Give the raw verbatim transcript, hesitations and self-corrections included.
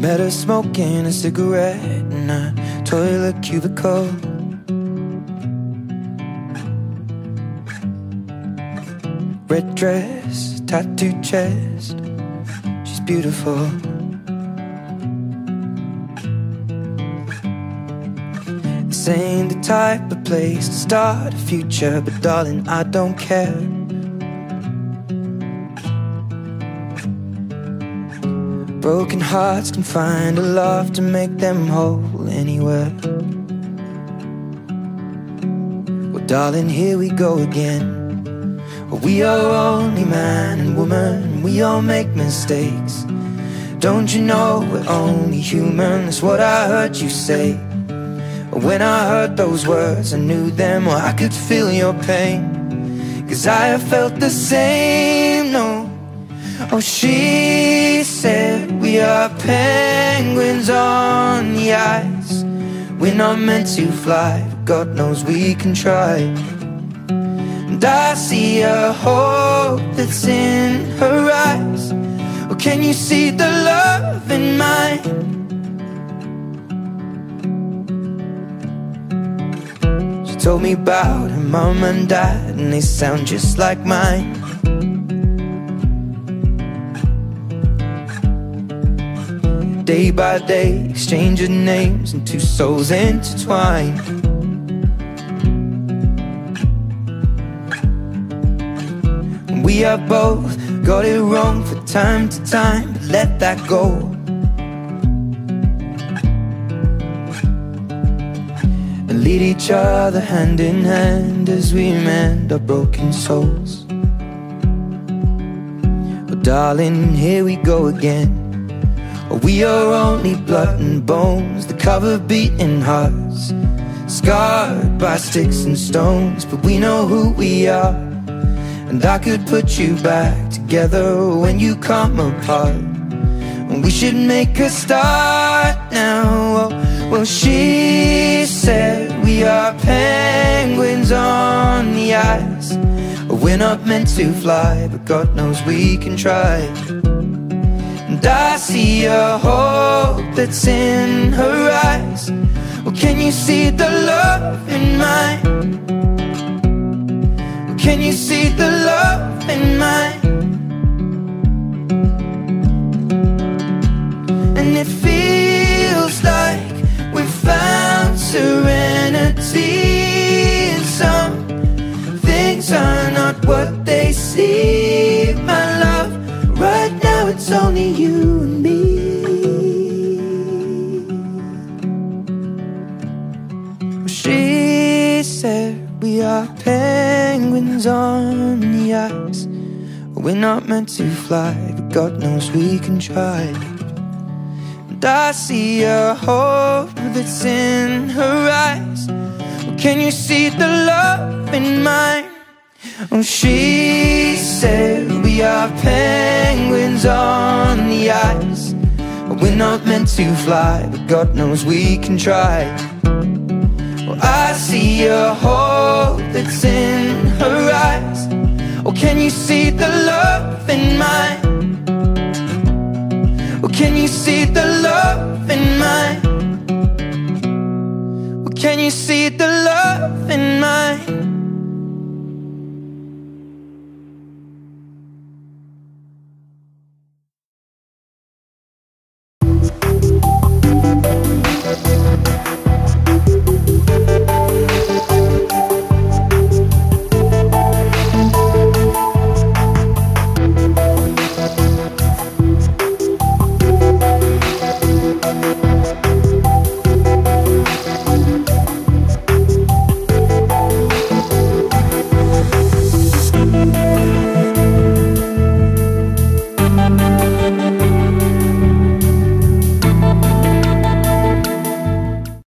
met her smoking a cigarette in a toilet cubicle. Red dress, tattooed chest, she's beautiful. This ain't the type of place to start a future, but darling, I don't care. Broken hearts can find a love to make them whole anywhere. Well, darling, here we go again. We are only man and woman, we all make mistakes. Don't you know we're only human? That's what I heard you say. When I heard those words, I knew them, well, I could feel your pain, 'cause I have felt the same, no. Oh, she said we are penguins on the ice. We're not meant to fly, but God knows we can try. And I see a hope that's in her eyes. Well, can you see the love in mine? She told me about her mom and dad, and they sound just like mine. Day by day, exchanging names, and two souls intertwined. We are both got it wrong from time to time, but let that go. And lead each other hand in hand as we mend our broken souls. Oh, darling, here we go again. We are only blood and bones, the cover beating hearts, scarred by sticks and stones, but we know who we are. And I could put you back together when you come apart, and we should make a start now. Well, she said we are penguins on the ice. We're not meant to fly, but God knows we can try. And I see a hope that's in her eyes. Well, can you see the love in mine? Can you see the love in mine? And it feels like we've found serenity, and some things are not what they seem. My love, right now it's only you and me. She said we are penguins on the ice. We're not meant to fly, but God knows we can try. And I see a hope that's in her eyes. Well, can you see the love in mine? Oh, she said we are penguins on the ice. We're not meant to fly, but God knows we can try. I see a hope that's in her eyes. Oh, can you see the love in mine? Oh, can you see the love in mine? Oh, can you see the love in mine?